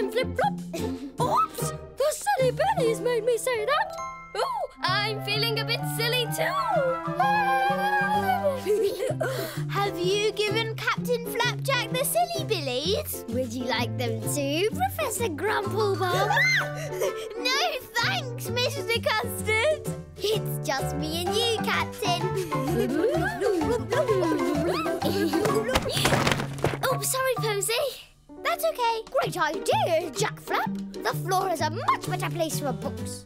and flip-flop. Oops! The silly bunnies made me say that. Oh, I'm feeling a bit silly too. Have you given Captain Flapjack the silly billies? Would you like them too, Professor Grumplebug? No thanks, Mr. Custard. It's just me and you, Captain. Oh, sorry, Posy. That's okay. Great idea, Jack Flap. The floor is a much better place for books.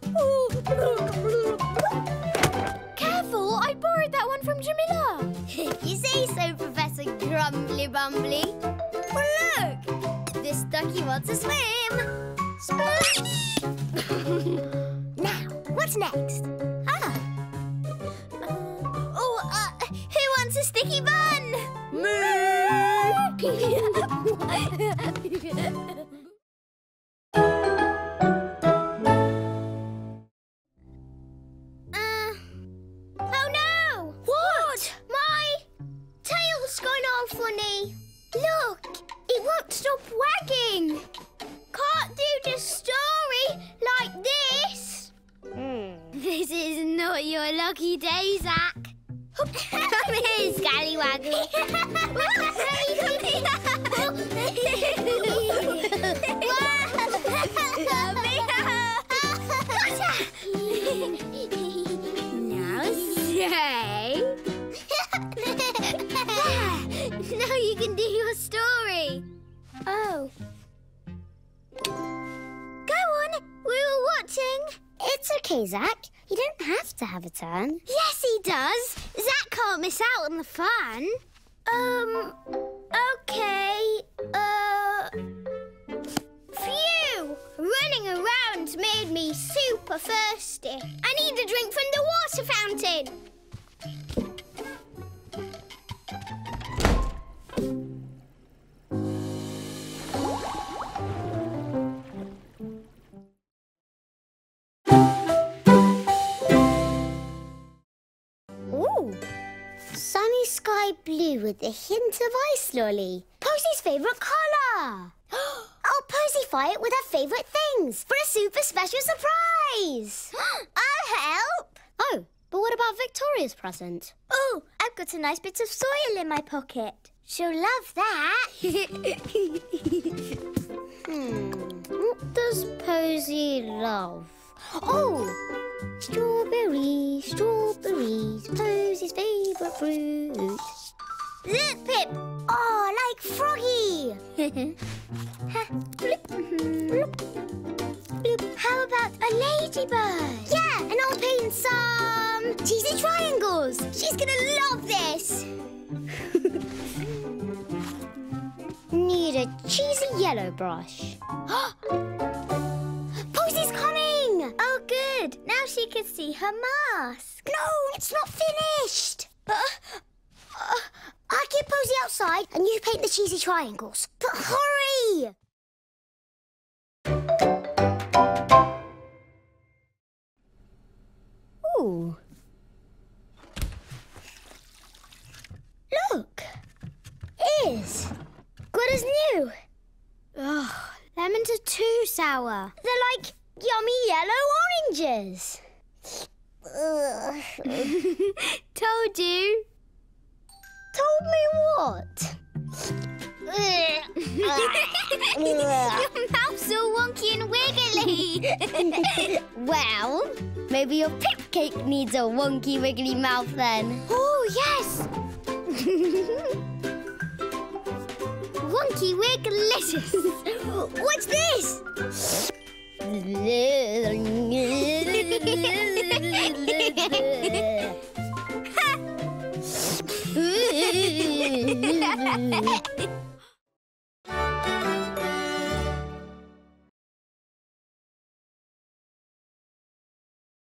Careful, I borrowed that one from Jamila. If you say so, Professor Grumbly Bumbly. Well, look, this ducky wants to swim. Splash! Now, what's next? Who wants a sticky bun? Me! Oh no! What? My tail's gone all funny. Look, it won't stop wagging. Can't do the story like this. This is not your lucky day, Zach. Come here, Scallywaggle. Now say. Now you can do your story. Oh. Go on. We were watching. It's okay, Zach. You don't have to have a turn. Yes, he does. Zach can't miss out on the fun. Okay. Phew! Running around made me super thirsty. I need a drink from the water fountain. Sunny sky blue with a hint of ice lolly. Posy's favourite colour. I'll Posy-fy it with her favourite things for a super special surprise. I'll help. Oh, but what about Victoria's present? Oh, I've got a nice bit of soil in my pocket. She'll love that. What does Posy love? Oh! Strawberries, strawberries, Posy's favourite fruit. Look, Pip! Oh, like Froggy! How about a ladybird? Yeah, and I'll paint some cheesy triangles. She's gonna love this! Need a cheesy yellow brush. Posy's coming! Oh, good. Now she can see her mask. No, it's not finished. I'll get Posy outside and you paint the cheesy triangles. But hurry! Ooh. Look. Is good as new. Ugh. Lemons are too sour. They're like yummy yellow oranges. Told you. Told me what? Your mouth's all wonky and wiggly. Well, maybe your pip cake needs a wonky wiggly mouth then. Oh, yes. Wonky Wigglicious. What's this?